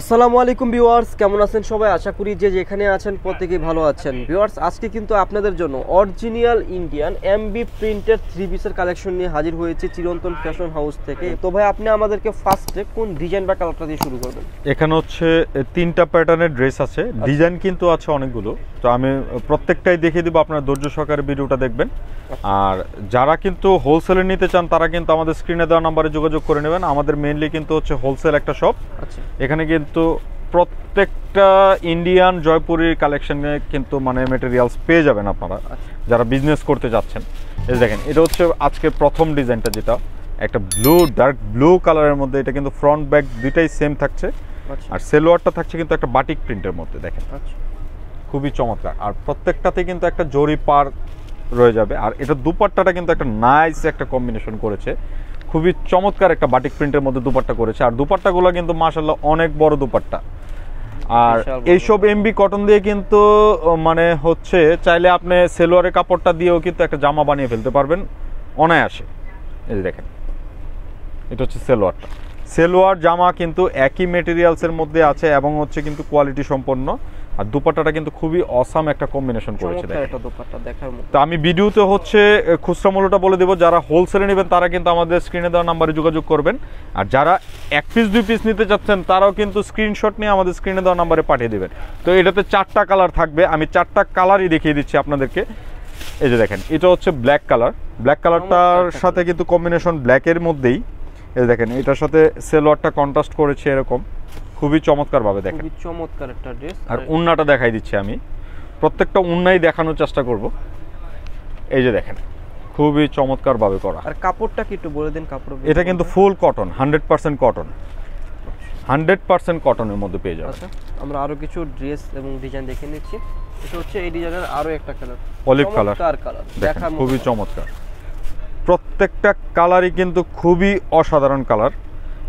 আসসালামু আলাইকুম ভিউয়ার্স, কেমন আছেন সবাই? আশা করি যে যেখানে আছেন প্রত্যেকেই ভালো আছেন। ভিউয়ার্স, আজকে কিন্তু আপনাদের জন্য original Indian MB printed three পিসের কালেকশন নিয়ে হাজির হয়েছে চিরন্তন ফ্যাশন হাউস থেকে। তো ভাই, আপনি আমাদেরকে ফার্স্টে কোন ডিজাইন বা কালারটা দিয়ে শুরু করবেন? এখানে হচ্ছে তিনটা প্যাটার্নের ড্রেস আছে, ডিজাইন কিন্তু আছে অনেকগুলো, তো আমি প্রত্যেকটাই দেখিয়ে দেবো, আপনারা ধৈর্য সহকারে ভিডিওটা দেখবেন। আর যারা কিন্তু হোলসেলে নিতে চান তারা কিন্তু আমাদের স্ক্রিনে দেওয়া নাম্বারে যোগাযোগ করে নেবেন। আমাদের মেইনলি কিন্তু হচ্ছে হোলসেল একটা শপ, এখানে কিন্তু প্রত্যেকটা ইন্ডিয়ান জয়পুরের কালেকশনে কিন্তু মানে মেটেরিয়ালস পেয়ে যাবেন আপনারা যারা বিজনেস করতে যাচ্ছেন। এই দেখেন, এটা হচ্ছে আজকে প্রথম ডিজাইনটা, যেটা একটা ব্লু ডার্ক ব্লু কালারের মধ্যে। এটা কিন্তু ফ্রন্ট ব্যাক দুইটাই সেম থাকছে, আর সেলোয়ারটা থাকছে কিন্তু একটা বাটিক প্রিন্টের মধ্যে। দেখেন, খুবই চমৎকার। আর প্রত্যেকটাতে কিন্তু একটা জরি পার রয়ে যাবে। আর এটা দুপাট্টাটা কিন্তু একটা নাইস একটা কম্বিনেশন করেছে, খুবই চমৎকার একটা বাটিক প্রিন্টের মধ্যে দুপাট্টা করেছে। আর দুপাট্টাগুলো কিন্তু মাশাআল্লাহ অনেক বড় দুপাট্টা। আর এইসব এমবি কটন দিয়ে কিন্তু মানে হচ্ছে চাইলে আপনি সেলোয়ারের কাপড়টা দিয়েও কিন্তু একটা জামা বানিয়ে ফেলতে পারবেন অনায়াসে। এই দেখেন, এটা হচ্ছে সেলোয়ারটা। সেলোয়ার জামা কিন্তু একই মেটেরিয়ালসের মধ্যে আছে এবং হচ্ছে কিন্তু কোয়ালিটি সম্পন্ন। আর দুপাট্টাটা কিন্তু খুবই অসাম একটা কম্বিনেশন করেছে। তো আমি ভিডিওতে হচ্ছে খুচরা মূল্যটা বলে দেবো, যারা হোলসেলে নেবেন তারা কিন্তু আমাদের স্ক্রিনে দেওয়া নাম্বারে যোগাযোগ করবেন। আর যারা এক পিস দুই পিস নিতে চাচ্ছেন তারাও কিন্তু স্ক্রিনশট নিয়ে আমাদের স্ক্রিনে দেওয়া নাম্বারে পাঠিয়ে দেবেন। তো এটাতে চারটা কালার থাকবে, আমি চারটা কালারই দেখিয়ে দিচ্ছি আপনাদেরকে। এই যে দেখেন, এটা হচ্ছে ব্ল্যাক কালার। ব্ল্যাক কালারটার সাথে কিন্তু কম্বিনেশন ব্ল্যাকের মধ্যেই। এই দেখেন, এটার সাথে সেলোয়ারটা কন্ট্রাস্ট করেছে এরকম, খুবই চমৎকার ভাবে। দেখেন, খুবই চমৎকার একটা ড্রেস। আর উন্নাটা দেখাই দিচ্ছি, আমি প্রত্যেকটা উন্নাই দেখানোর চেষ্টা করব। এই যে দেখেন, খুবই চমৎকার ভাবে করা। আর কাপড়টা কি একটু বলে দেন? কাপড় এটা কিন্তু ফুল কটন, 100% কটন, 100% কটনের মধ্যে পেয়ে যাবেন। আচ্ছা, আমরা আরো কিছু ড্রেস এবং ডিজাইন দেখে নিচ্ছি। এটা হচ্ছে এই ডিজাইনের আরো একটা কালার, অলিভ কালার। দেখেন, খুবই চমৎকার। প্রত্যেকটা কালারই কিন্তু খুবই অসাধারণ কালার।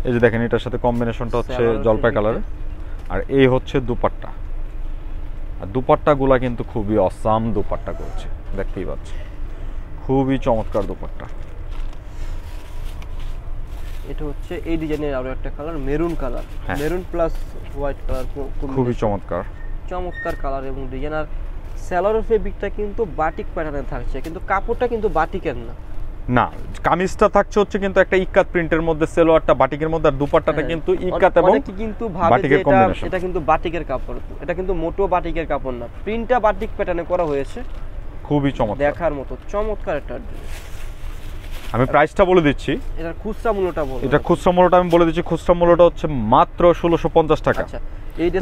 এই যে দেখেন, এটার সাথে কম্বিনেশনটা হচ্ছে জলপাই কালার। আর এই হচ্ছে দুপাট্টা। আর দুপাট্টাগুলা কিন্তু খুবই অসাম দুপাট্টা করছে, দেখতেই পাচ্ছি, খুবই চমৎকার দুপাট্টা। এটা হচ্ছে এই ডিজাইনের আরো একটা colour, maroon colour, maroon plus white colour, খুবই চমৎকার চমৎকার কালার এবং ডিজাইন। আর সেলোয়ারের ফেব্রিকটা কিন্তু বাটিক প্যাটার্নে থাকছে, কিন্তু কাপড়টা কিন্তু বাটিকের না। না, কামিজটা থাকছে হচ্ছে কিন্তু একটা ইক্কাত প্রিন্টের মধ্যে, সেলোয়ারটা বাটিকের মধ্যে, আর দুপাট্টাটা কিন্তু ইক্কাত এবং কিন্তু বাটিকের কম্বিনেশন। এটা কিন্তু বাটিকের কাপড়, এটা কিন্তু মোটো বাটিকের কাপড় না, প্রিন্টটা বাটিক প্যাটার্নে করা হয়েছে। খুবই চমৎকার, দেখার মতো চমৎকার একটা ড্রেস। আমি প্রাইসটা বলে দিচ্ছি, এটা খুচরা মূল্যটা বলবো, এটা খুচরা মূল্যটা আমি বলে দিচ্ছি। খুচরা মূল্যটা হচ্ছে মাত্র ১৬৫০ টাকা। আচ্ছা,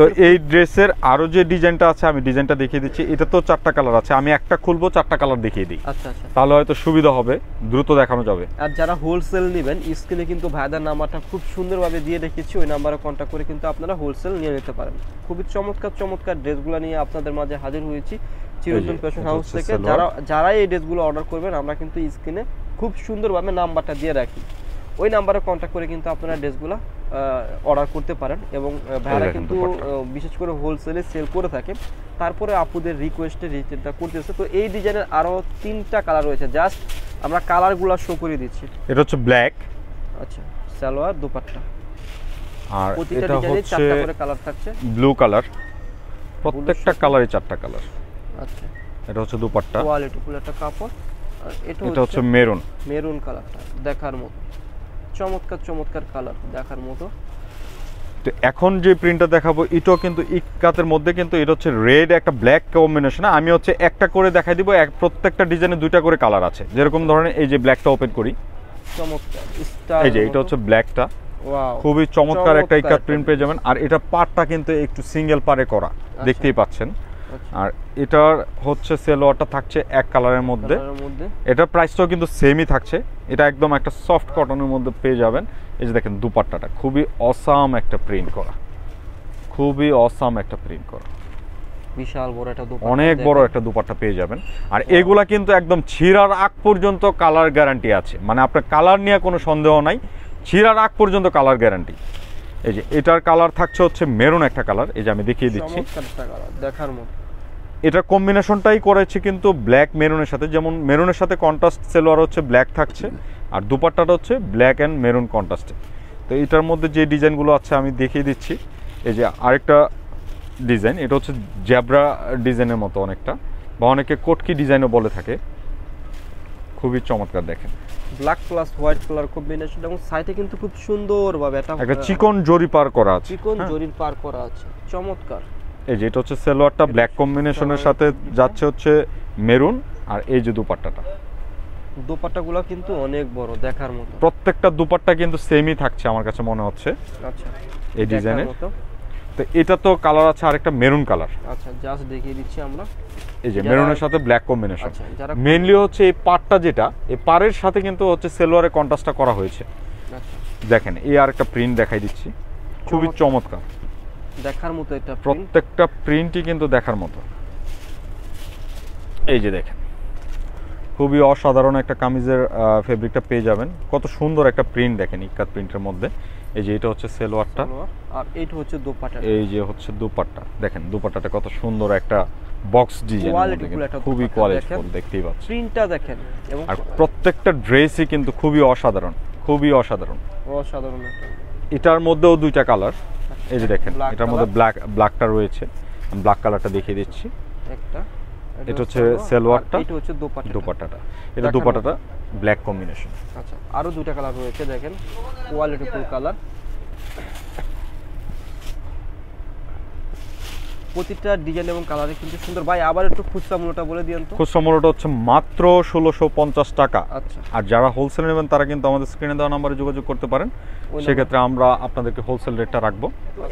তো এই ড্রেসের আরো যে ডিজাইনটা আছে আমি ডিজাইনটা দেখিয়ে দিচ্ছি। এটা তো চারটা কালার আছে, আমি একটা খুলবো, চারটা কালার দেখিয়ে দিই। আচ্ছা আচ্ছা, তাহলে হয়তো সুবিধা হবে, দ্রুত দেখানো যাবে। আর যারা হোলসেল নেবেন, স্ক্রিনে কিন্তু ভাইদার নাম্বারটা খুব সুন্দরভাবে দিয়ে রেখেছি, ওই নাম্বারে কন্ট্যাক্ট করে কিন্তু আপনারা হোলসেল নিয়ে নিতে পারেন। খুবই চমৎকার চমৎকার ড্রেসগুলো নিয়ে আপনাদের মাঝে হাজির হয়েছি চিরন্তন ফ্যাশন হাউস থেকে। যারা এই ড্রেসগুলো অর্ডার করবেন, আমরা কিন্তু স্ক্রিনে খুব সুন্দরভাবে নাম্বারটা দিয়ে রাখি, ওই নাম্বারে কন্ট্যাক্ট করে কিন্তু আপনারা ড্রেসগুলো অর্ডার করতে পারেন। এবং ভাইরা কিন্তু বিশেষ করে হোলসেলে সেল করে থাকে, তারপরে আপুদের রিকোয়েস্টে রিটেলটা করতেছে। তো এই ডিজাইনের আরও তিনটা কালার রয়েছে, জাস্ট আমরা কালারগুলো শো করে দিচ্ছি। এটা হচ্ছে ব্ল্যাক। আচ্ছা, সালোয়ার দুপাট্টা। আর এটা হচ্ছে চারটা করে কালার থাকছে, ব্লু কালার, প্রত্যেকটা কালারে চারটা কালার। আচ্ছা, এটা হচ্ছে দুপাট্টা, কোয়ালিটি ফুল একটা কাপড়। আর এটা হচ্ছে মেরুন, মেরুন কালারটা দেখার মতো চমৎকার চমৎকার কালার, দেখার মতো। তো এখন যে প্রিন্টটা দেখাবো এটাও কিন্তু ইক্কাতের মধ্যে, কিন্তু এটা হচ্ছে রেড একটা ব্ল্যাক কম্বিনেশন। আমি হচ্ছে একটা করে দেখাই দিব, প্রত্যেকটা ডিজাইনে দুইটা করে কালার আছে। যেরকম ধরেন এই যে ব্ল্যাকটা ওপেন করি, চমৎকার স্টাইল। এই যে এটা হচ্ছে ব্ল্যাকটা, ওয়াও, খুবই চমৎকার একটা ইক্কাত প্রিন্ট পেয়ে যাবেন। আর এটা পাড়টা কিন্তু একটু সিঙ্গেল পাড়ে করা, দেখতেই পাচ্ছেন। আর এটার হচ্ছে সেলোয়ারটা থাকছে এক কালারের মধ্যে। এটার প্রাইসটাও কিন্তু সেমই থাকছে, এটা একদম একটা সফট কটনের মধ্যে পেয়ে যাবেন। এই যে দেখেন দুপাট্টাটা, খুবই অসাম একটা প্রিন্ট করা, খুবই অসাম একটা প্রিন্ট করা, বিশাল বড় একটা দুপাট্টা, অনেক বড় একটা দুপাট্টা পেয়ে যাবেন। আর এগুলা কিন্তু একদম ছিঁড়ার আগ পর্যন্ত কালার গ্যারান্টি আছে, মানে আপনার কালার নিয়ে কোনো সন্দেহ নাই, ছিঁড়ার আগ পর্যন্ত কালার গ্যারান্টি। এই যে এটার কালার থাকছে হচ্ছে মেরুন একটা কালার, এই যে আমি দেখিয়ে দিচ্ছি দেখার মতো। এটা কম্বিনেশনটাই করেছে কিন্তু ব্ল্যাক মেরুনের সাথে, যেমন মেরুনের সাথে কন্ট্রাস্ট সেলোয়ার হচ্ছে ব্ল্যাক থাকছে, আর দুপাট্টাটা হচ্ছে ব্ল্যাক অ্যান্ড মেরুন কন্ট্রাস্টে। তো এটার মধ্যে যে ডিজাইনগুলো আছে আমি দেখিয়ে দিচ্ছি। এই যে আরেকটা ডিজাইন, এটা হচ্ছে জ্যাব্রা ডিজাইনের মতো অনেকটা, বা অনেকে কটকি ডিজাইনও বলে থাকে, খুবই চমৎকার। দেখেন black plus white colour combination, এবং সাইডে কিন্তু খুব সুন্দরভাবে একটা চিকন জরি পার করা আছে, চিকন জরি পার করা আছে, চমৎকার। এই যে এটা হচ্ছে সালোয়ারটা ব্ল্যাক কম্বিনেশনের সাথে যাচ্ছে হচ্ছে মেরুন, আর এই যে দুপাট্টাটা, দুপাট্টাগুলো কিন্তু অনেক বড়, দেখার মতো। প্রত্যেকটা দুপাট্টা কিন্তু সেমই থাকছে আমার কাছে মনে হচ্ছে। আচ্ছা এই ডিজাইনের তো এটা তো কালার আছে আরেকটা মেরুন কালার। আচ্ছা জাস্ট দেখিয়ে দিচ্ছি আমরা, এই যে মেরুনের সাথে ব্ল্যাক কম্বিনেশন। মেইনলি হচ্ছে এই পাটটা, যেটা এই পাড়ের সাথে কিন্তু হচ্ছে সেলোয়ারে কন্ট্রাস্টটা করা হয়েছে। আচ্ছা দেখেন এই আরেকটা প্রিন্ট দেখাই দিচ্ছি, খুবই চমৎকার, দেখার মতো। এটা প্রত্যেকটা প্রিন্টই কিন্তু দেখার মতো। এই যে দেখেন খুবই অসাধারণ একটা কামিজের ফেব্রিকটা পেয়ে যাবেন, কত সুন্দর একটা প্রিন্ট দেখেন ইক্কাত প্রিন্টের মধ্যে। এই যে এটা হচ্ছে সালোয়ারটা, আর এইটা হচ্ছে দোপাট্টা। এই যে হচ্ছে দোপাট্টা, দেখেন দোপাট্টাটা কত সুন্দর একটা বক্স ডিজাইন, খুবই কোয়ালিটিফুল, দেখতেই পাচ্ছেন প্রিন্টটা দেখেন। এবং আর প্রত্যেকটা ড্রেসই কিন্তু খুবই অসাধারণ, খুবই অসাধারণ, অসাধারণ। এটার মধ্যেও দুইটা কালার, এই যে দেখেন এটার মধ্যে ব্ল্যাকটা রয়েছে, ব্ল্যাক কালারটা দেখিয়ে দিচ্ছি একটা। এটা হচ্ছে সালোয়ারটা, এটা হচ্ছে দোপাট্টাটা, এটা দোপাট্টাটা ব্ল্যাক কম্বিনেশন। আচ্ছা আরো দুটো কালার রয়েছে, দেখেন কোয়ালিটিফুল কালার। প্রতিটা ডিজাইন এবং কালারে কিন্তু সুন্দর। ভাই আবার একটু খুচরা মূল্যটা বলে দিন তো। খুচরা মূল্যটা হচ্ছে মাত্র ১৬৫০ টাকা। আচ্ছা আর যারা হোলসেল নেবেন তারা কিন্তু আমাদের স্ক্রিনে দেওয়া নম্বরে যোগাযোগ করতে পারেন, সেক্ষেত্রে আমরা আপনাদেরকে হোলসেল রেটটা রাখবো।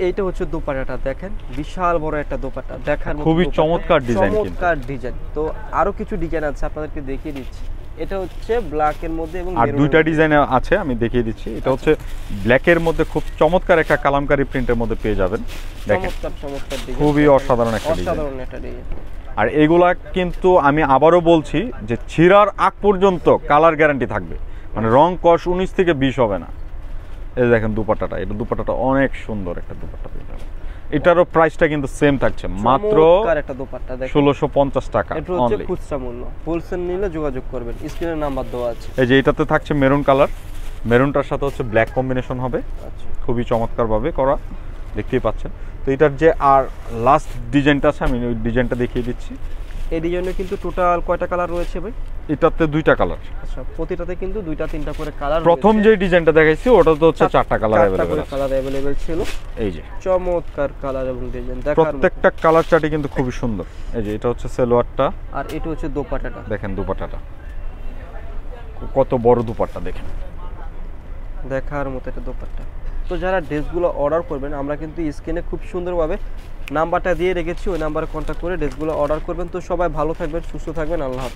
এইটা হচ্ছে দোপাট্টাটা, দেখেন বিশাল বড় একটা দোপাট্টা, দেখার মতো খুবই চমৎকার ডিজাইন, চমৎকার ডিজাইন। তো আরো কিছু ডিজাইন আছে আপনাদেরকে দেখিয়ে দিচ্ছি। এটা হচ্ছে ব্ল্যাক এর মধ্যে, এবং আর দুইটা ডিজাইন আছে আমি দেখিয়ে দিচ্ছি। এটা হচ্ছে ব্ল্যাক এর মধ্যে খুব চমৎকার একটা কালামকারী প্রিন্টের মধ্যে পেয়ে যাবেন, দেখেন চমৎকার ডিজাইন, খুবই অসাধারণ একটা ডিজাইন। আর এগুলা কিন্তু আমি আবারও বলছি যে ছিড়ার আগ পর্যন্ত কালার গ্যারান্টি থাকবে, মানে রং কষ ১৯ থেকে ২০ হবে না। এই দেখেন দুপাট্টাটা, এটা দুপাট্টাটা অনেক সুন্দর একটা দুপাট্টা পেয়ে যাবেন। এটারও প্রাইসটা কিন্তু সেম থাকছে মাত্র ১৬৫০ টাকা। এটা হচ্ছে খুচরা মূল্য, হোলসেল নিলে যোগাযোগ করবেন, স্ক্রিনে নাম্বার দেওয়া আছে। এই যে এটাতে থাকছে মেরুন কালার, মেরুনটার সাথে হচ্ছে ব্ল্যাক কম্বিনেশন হবে, খুবই চমৎকারভাবে করা, দেখতেই পাচ্ছেন। তো এটার যে আর লাস্ট ডিজাইনটা আছে আমি ওই ডিজাইনটা দেখিয়ে দিচ্ছি। এই ডিজাইনে কিন্তু টোটাল কয়টা কালার রয়েছে ভাই? এটাতে দুইটা কালার। আচ্ছা প্রতিটাতে কিন্তু দুইটা তিনটা করে কালার। প্রথম যে ডিজাইনটা দেখাইছি ওটা তো হচ্ছে চারটা কালার अवेलेबल আছে, কালার अवेलेबल ছিল। এই যে চমৎকার কালার এবং ডিজাইন, প্রত্যেকটা কালার চাটি কিন্তু খুব সুন্দর। এই যে এটা হচ্ছে সালোয়ারটা, আর এটা হচ্ছে দোপাট্টাটা, দেখেন দোপাট্টাটা কত বড় দোপাট্টা, দেখেন দেখার মতো একটা দোপাট্টা। তো যারা ড্রেসগুলো অর্ডার করবেন, আমরা কিন্তু স্ক্রিনে খুব সুন্দরভাবে নাম্বারটা দিয়ে রেখেছি, ওই নাম্বারে কন্ট্যাক্ট করে ড্রেসগুলো অর্ডার করবেন। তো সবাই ভালো থাকবেন, সুস্থ থাকবেন, আল্লাহ হাফেজ।